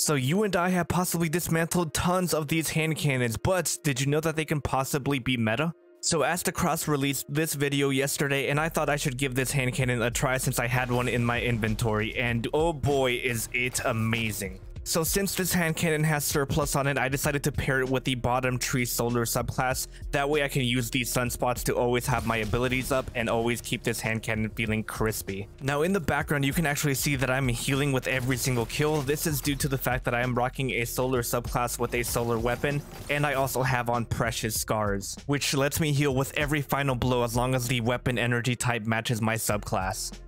So you and I have possibly dismantled tons of these hand cannons, but did you know that they can possibly be meta? So Astacross released this video yesterday, and I thought I should give this hand cannon a try since I had one in my inventory, and oh boy is it amazing. So since this hand cannon has surplus on it, I decided to pair it with the bottom tree solar subclass. That way I can use these sunspots to always have my abilities up and always keep this hand cannon feeling crispy. Now in the background you can actually see that I'm healing with every single kill. This is due to the fact that I am rocking a solar subclass with a solar weapon, and I also have on precious scars, which lets me heal with every final blow as long as the weapon energy type matches my subclass.